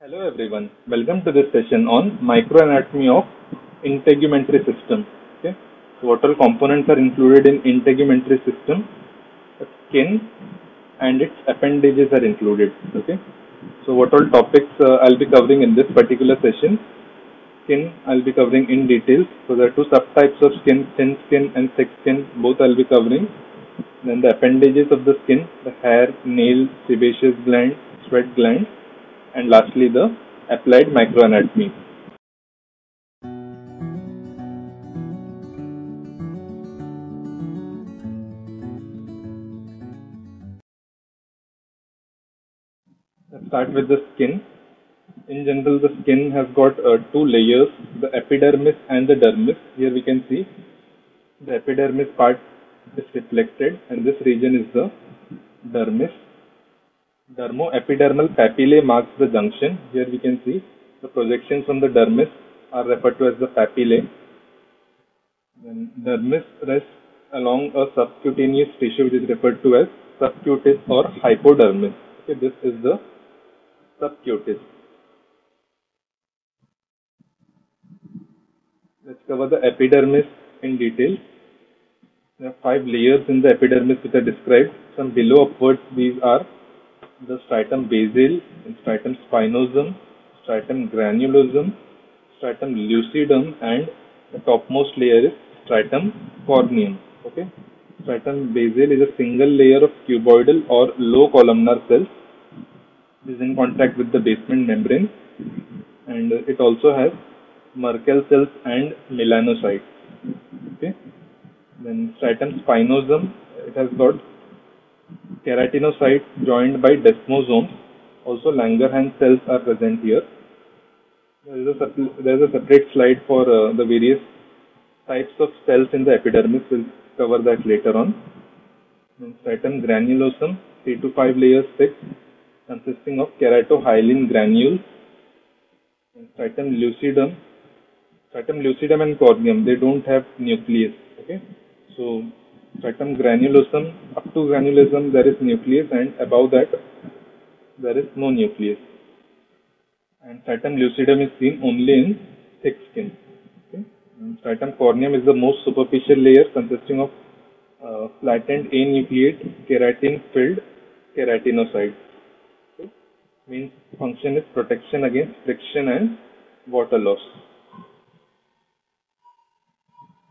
Hello everyone, welcome to this session on microanatomy of integumentary system. Okay, so what all components are included in integumentary system? The skin and its appendages are included. Okay, so what all topics I'll be covering in this particular session? Skin I'll be covering in details. So there are two subtypes of skin: thin skin and thick skin. Both I'll be covering. Then the appendages of the skin: the hair, nail, sebaceous gland, sweat gland. And lastly, the applied microanatomy. Let's start with the skin. In general, the skin has got two layers, the epidermis and the dermis. Here we can see the epidermis part is reflected and this region is the dermis. Dermo-epidermal papillae marks the junction. Here we can see the projections from the dermis are referred to as the papillae. Then dermis rests along a subcutaneous tissue which is referred to as subcutis or hypodermis. Okay, this is the subcutis. Let's cover the epidermis in detail. There are five layers in the epidermis which are described. From below upwards, these are the stratum basal, stratum spinosum, stratum granulosum, stratum lucidum, and the topmost layer is stratum corneum. Okay, stratum basal is a single layer of cuboidal or low columnar cells. It is in contact with the basement membrane, and it also has Merkel cells and melanocytes. Okay, then stratum spinosum, it has got keratinocytes joined by desmosomes. Also Langerhans cells are present here. There is a separate slide for the various types of cells in the epidermis. We'll cover that later on. And stratum granulosum, 3 to 5 layers thick, consisting of keratohyalin granules. And stratum lucidum and corneum, they don't have nucleus. Okay, so stratum granulosum, up to granulosum there is nucleus and above that there is no nucleus. And stratum lucidum is seen only in thick skin. Okay. And stratum corneum is the most superficial layer, consisting of flattened anucleate keratin filled keratinocytes. Okay. Main function is protection against friction and water loss.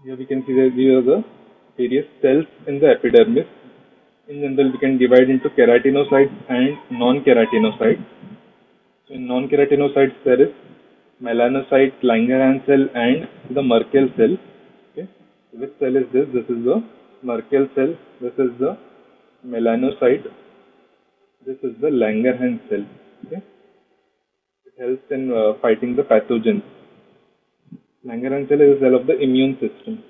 Here we can see that these are the various cells in the epidermis. In general, we can divide into keratinocytes and non-keratinocytes. So in non-keratinocytes, there is melanocyte, Langerhans cell, and the Merkel cell. Okay. So which cell is this? This is the Merkel cell. This is the melanocyte. This is the Langerhans cell. Okay. It helps in fighting the pathogens. Langerhans cell is a cell of the immune system.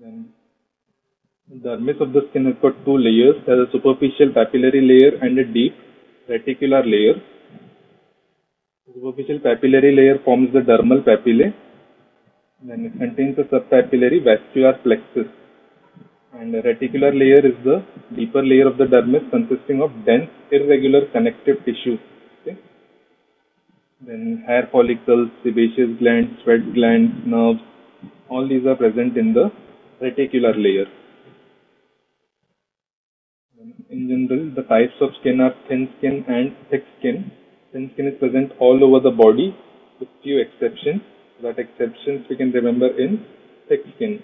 Then the dermis of the skin has got two layers. There is a superficial papillary layer and a deep reticular layer. The superficial papillary layer forms the dermal papillae. Then it contains the subpapillary vascular plexus. And the reticular layer is the deeper layer of the dermis, consisting of dense, irregular connective tissue. Okay. Then hair follicles, sebaceous gland, sweat gland, nerves, all these are present in the reticular layer. In general, the types of skin are thin skin and thick skin. Thin skin is present all over the body with few exceptions. That exceptions we can remember in thick skin.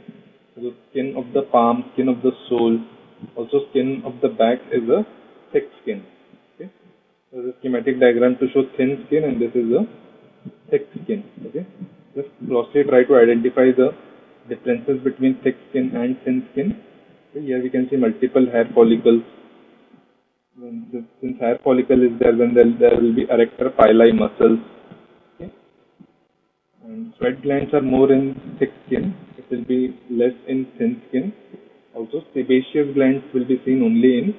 So the skin of the palm, skin of the sole, also skin of the back is a thick skin. Okay. So this is a schematic diagram to show thin skin and this is a thick skin. Okay. Just closely try to identify the differences between thick skin and thin skin. Okay, here we can see multiple hair follicles. Since hair follicle is there, then there will be arrector pili muscles. Okay. And sweat glands are more in thick skin. It will be less in thin skin. Also sebaceous glands will be seen only in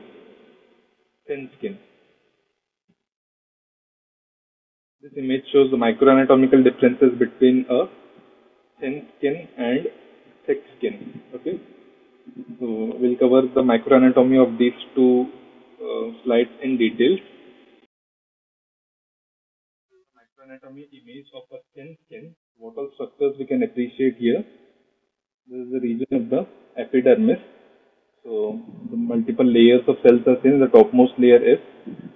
thin skin. This image shows the microanatomical differences between a thin skin and thick skin. Okay, so we'll cover the microanatomy of these two slides in detail. Microanatomy image of a thin skin. What all structures we can appreciate here? This is the region of the epidermis. So the multiple layers of cells are seen. The topmost layer is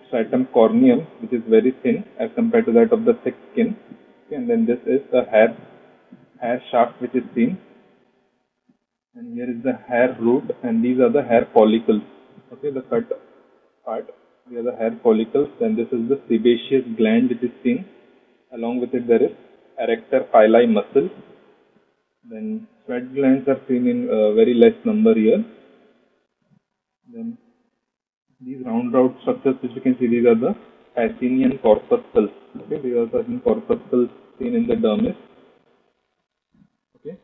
stratum corneum, which is very thin as compared to that of the thick skin. Okay, and then this is the hair shaft which is seen. And here is the hair root, and these are the hair follicles. Okay, the cut part. Here are the hair follicles, and this is the sebaceous gland which is seen. Along with it, there is arrector pili muscle. Then sweat glands are seen in very less number here. Then these round structures which you can see, these are the Pacinian corpuscles. Okay, these are certain corpuscles seen in the dermis. Okay,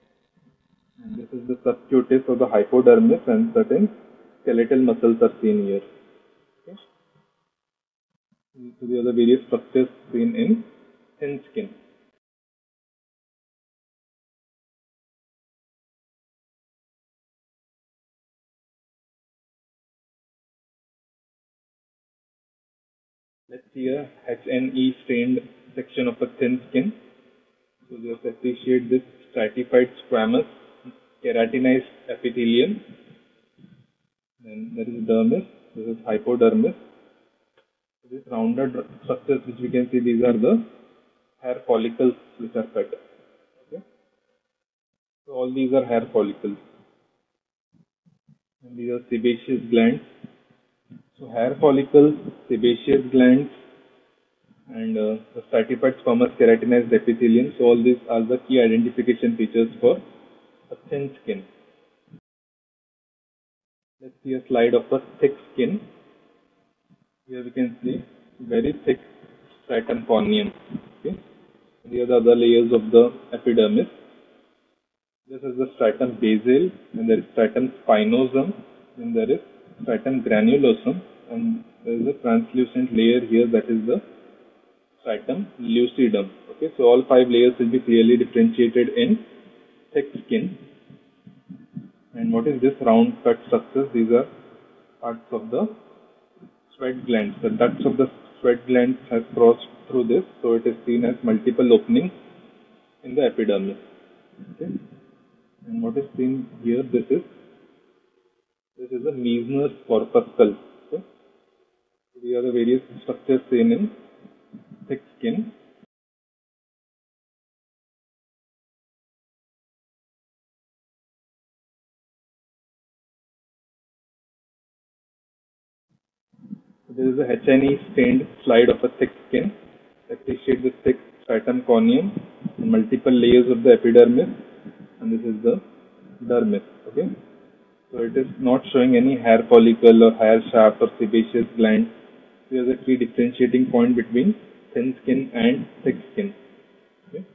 and this is the subcutis of the hypodermis, and certain skeletal muscles are seen here. Okay, so these are the various structures seen in thin skin. Let's see a HNE stained section of a thin skin. So just appreciate this stratified squamous, keratinized epithelium. Then there is dermis, this is hypodermis. This rounded structures which we can see, these are the hair follicles which are cut. Okay. So all these are hair follicles. And these are sebaceous glands. So hair follicles, sebaceous glands, and the stratified squamous keratinized epithelium. So all these are the key identification features for a thin skin. Let's see a slide of a thick skin. Here we can see very thick stratum corneum. Okay. These are the other layers of the epidermis. This is the stratum basal, and there is stratum spinosum, and there is stratum granulosum, and there is a translucent layer here, that is the stratum lucidum. Okay, so all five layers will be clearly differentiated in thick skin. And what is this round cut structures? These are parts of the sweat glands. The ducts of the sweat glands has crossed through this, so it is seen as multiple openings in the epidermis. Okay. And what is seen here, this is a Meissner's corpuscle. Okay. These are the various structures seen in thick skin. This is a HNE stained slide of a thick skin. Appreciate the thick stratum corneum, multiple layers of the epidermis, and this is the dermis. Okay. So it is not showing any hair follicle or hair shaft or sebaceous gland. There is a key differentiating point between thin skin and thick skin. Okay.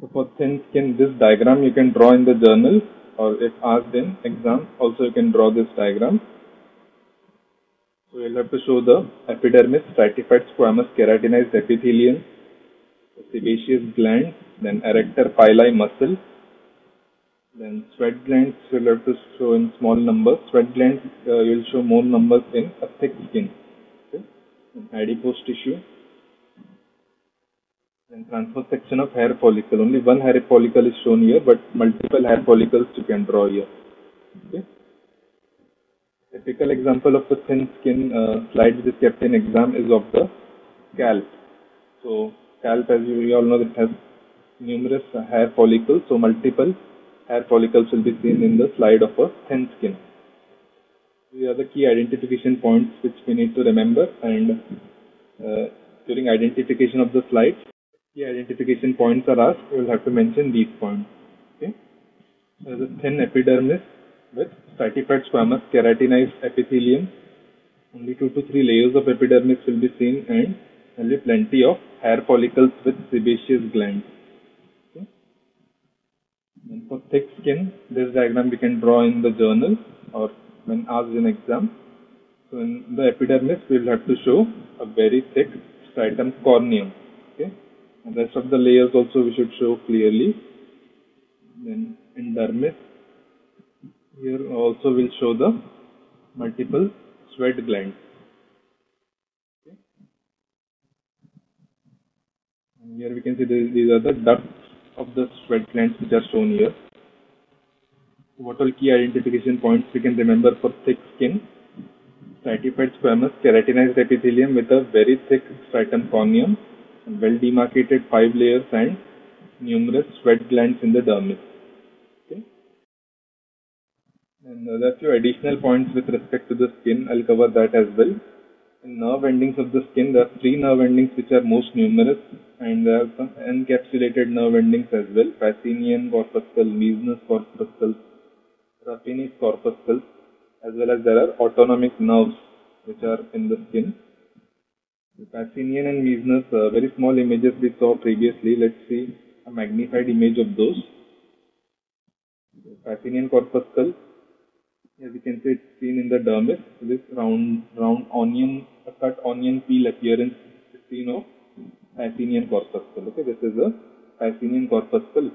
So for thin skin, this diagram you can draw in the journal, or if asked in exam, also you can draw this diagram. So you will have to show the epidermis, stratified squamous keratinized epithelium, sebaceous gland, then arrector pili muscle. Then sweat glands you will have to show in small numbers. Sweat glands you will show more numbers in a thick skin. Okay. Adipose tissue. Then transverse section of hair follicle. Only one hair follicle is shown here, but multiple hair follicles you can draw here. Okay. Typical example of the thin skin slide which is kept in exam is of the scalp. So scalp, as you all know, it has numerous hair follicles. So multiple hair follicles will be seen in the slide of a thin skin. These are the key identification points which we need to remember, and during identification of the slides, key identification points are asked. You will have to mention these points. Okay. There is a thin epidermis with stratified squamous keratinized epithelium. Only 2 to 3 layers of epidermis will be seen, and only plenty of hair follicles with sebaceous glands. And for thick skin, this diagram we can draw in the journal or when asked in exam. So in the epidermis, we will have to show a very thick stratum corneum. Okay, and rest of the layers also we should show clearly. Then in dermis, here also we will show the multiple sweat glands. Okay. Here we can see these are the ducts of the sweat glands which are shown here. What all key identification points we can remember for thick skin? Stratified squamous keratinized epithelium with a very thick stratum corneum, well demarcated 5 layers and numerous sweat glands in the dermis. Okay. And there are a few additional points with respect to the skin. I'll cover that as well. In nerve endings of the skin, there are 3 nerve endings which are most numerous, and there are some encapsulated nerve endings as well: Pacinian corpuscle, Meissner's corpuscle, Ruffini corpuscle, as well as there are autonomic nerves which are in the skin. The Pacinian and Meissner's, very small images we saw previously. Let's see a magnified image of those. The Pacinian corpuscle, as you can see, it's seen in the dermis. This round onion, a cut onion peel appearance is seen of Pacinian corpuscle. Okay, this is the Pacinian corpuscle.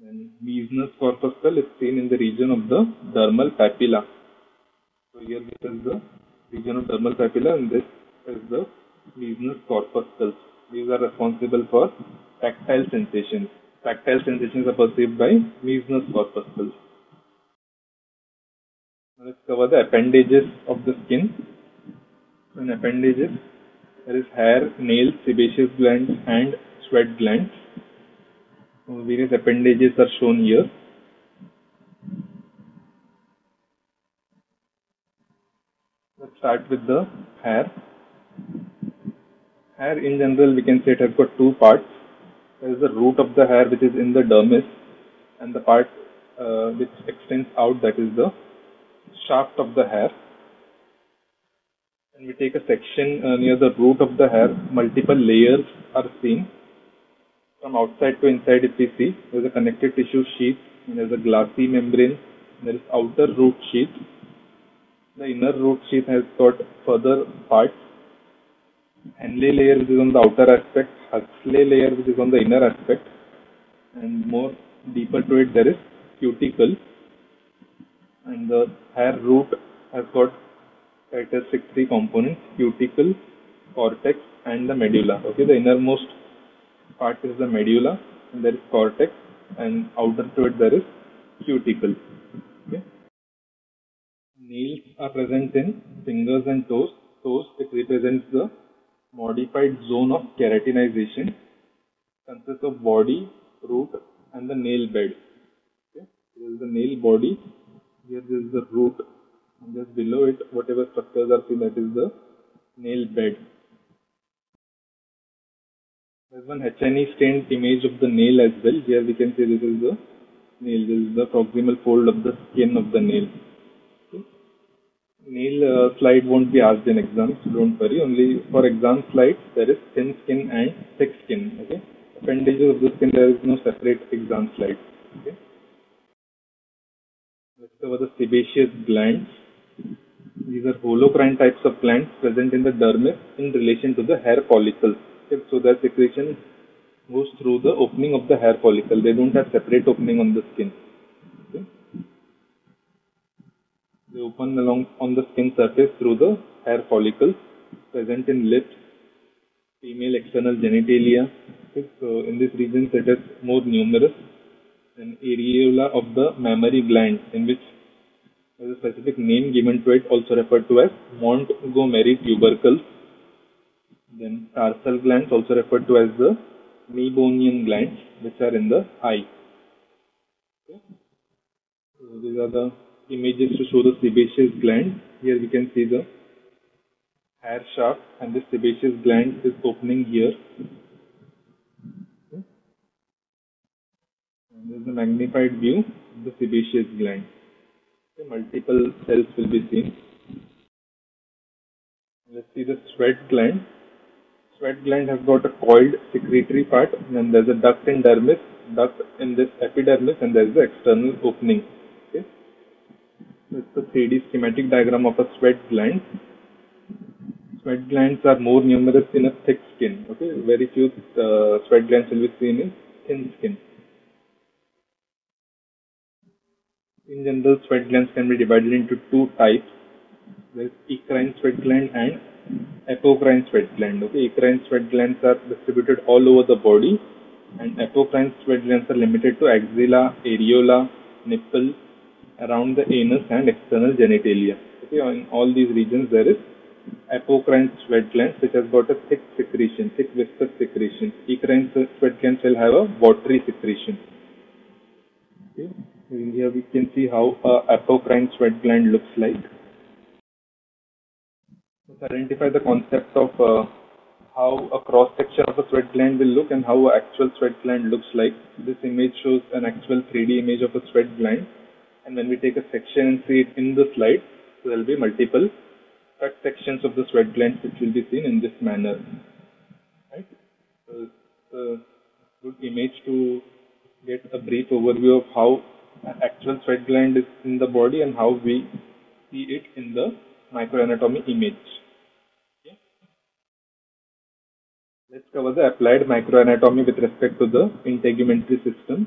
Then Meissner's corpuscle is seen in the region of the dermal papilla. So here this is the region of dermal papilla, and this is the Meissner's corpuscles. These are responsible for tactile sensations. Tactile sensations are perceived by Meissner's corpuscles. Now let's cover the appendages of the skin. In appendages, there is hair, nails, sebaceous glands, and sweat glands. So various appendages are shown here. Let's start with the hair. Hair in general, we can say it has got 2 parts. There is the root of the hair which is in the dermis, and the part which extends out, that is the shaft of the hair. And we take a section near the root of the hair. Multiple layers are seen. From outside to inside, if we see, there is a connective tissue sheath, and there is a glassy membrane, there is outer root sheath. The inner root sheath has got further parts. Henle layer, which is on the outer aspect, Huxley layer, which is on the inner aspect, and more deeper to it there is cuticle, and the hair root has got characteristic 3 components: cuticle, cortex, and the medulla. Okay, the innermost part is the medulla, and there is cortex, and outer to it there is cuticle. Okay. Nails are present in fingers and toes. Toes, it represents the modified zone of keratinization, consists of body, root, and the nail bed. Okay. Here is the nail body, here is the root, and just below it, whatever structures are seen, that is the nail bed. There is one H&E stained image of the nail as well. Here we can see this is the nail, this is the proximal fold of the skin of the nail. Nail slide won't be asked in exams, so don't worry. Only for exam slides, there is thin skin and thick skin. Okay, appendages of the skin, there is no separate exam slide. Okay, let's cover the sebaceous glands. These are holocrine types of glands present in the dermis in relation to the hair follicles. Okay? So their secretion goes through the opening of the hair follicle. They don't have separate opening on the skin. Okay? They open along on the skin surface through the hair follicles present in lips, female external genitalia. Okay, so in this region it is more numerous. An areola of the mammary gland, in which there is a specific name given to it, also referred to as Montgomery tubercle. Then tarsal glands, also referred to as the meibomian glands, which are in the eye. Okay. So these are the images to show the sebaceous gland. Here we can see the hair shaft, and the sebaceous gland is opening here. Okay. And this is the magnified view of the sebaceous gland. Okay. Multiple cells will be seen. Let's see the sweat gland. Sweat gland has got a coiled secretory part, and there is a duct in dermis, duct in this epidermis, and there is the external opening. It's a 3D schematic diagram of a sweat gland. Sweat glands are more numerous in a thick skin. Okay, very few sweat glands will be seen in thin skin. In general, sweat glands can be divided into 2 types: There is eccrine sweat gland and apocrine sweat gland. Okay, eccrine sweat glands are distributed all over the body, and apocrine sweat glands are limited to axilla, areola, nipple, around the anus and external genitalia. Okay, in all these regions there is apocrine sweat glands which has got a thick secretion, thick viscous secretion. Eccrine sweat glands will have a watery secretion. Okay, in here we can see how apocrine sweat gland looks like. Let's identify the concept of how a cross section of a sweat gland will look and how an actual sweat gland looks like. This image shows an actual 3D image of a sweat gland, and when we take a section and see it in the slide, so there will be multiple cut sections of the sweat glands which will be seen in this manner. Right? So it's a good image to get a brief overview of how an actual sweat gland is in the body and how we see it in the microanatomy image. Okay. Let's cover the applied microanatomy with respect to the integumentary system.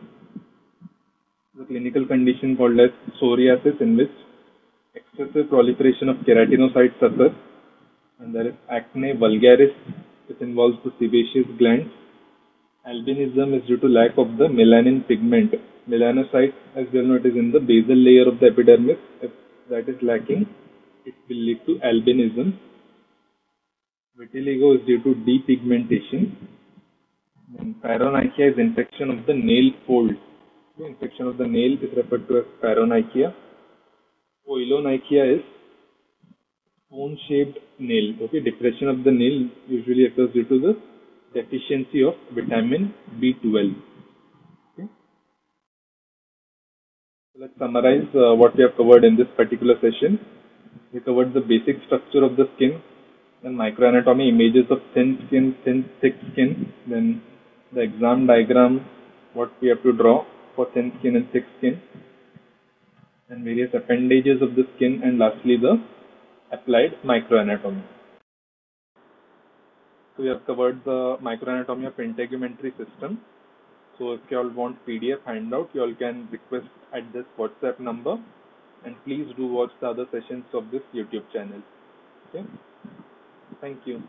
The clinical condition called as psoriasis, in which excessive proliferation of keratinocytes occurs, and there is acne vulgaris, which involves the sebaceous glands. Albinism is due to lack of the melanin pigment. Melanocyte, as well known, is in the basal layer of the epidermis. If that is lacking, it will lead to albinism. Vitiligo is due to depigmentation. And paronychia is infection of the nail fold. The infection of the nail is referred to as paronychia. Oilonychia is bone-shaped nail. Okay, depression of the nail usually occurs due to the deficiency of vitamin B12. Okay. So let's summarize what we have covered in this particular session. We covered the basic structure of the skin, then microanatomy images of thin skin, thin, thick skin, then the exam diagram, what we have to draw for thin skin and thick skin, and various appendages of the skin, and lastly the applied microanatomy. So we have covered the microanatomy of integumentary system. So if you all want PDF handout, you all can request at this WhatsApp number, and please do watch the other sessions of this YouTube channel. Okay, thank you.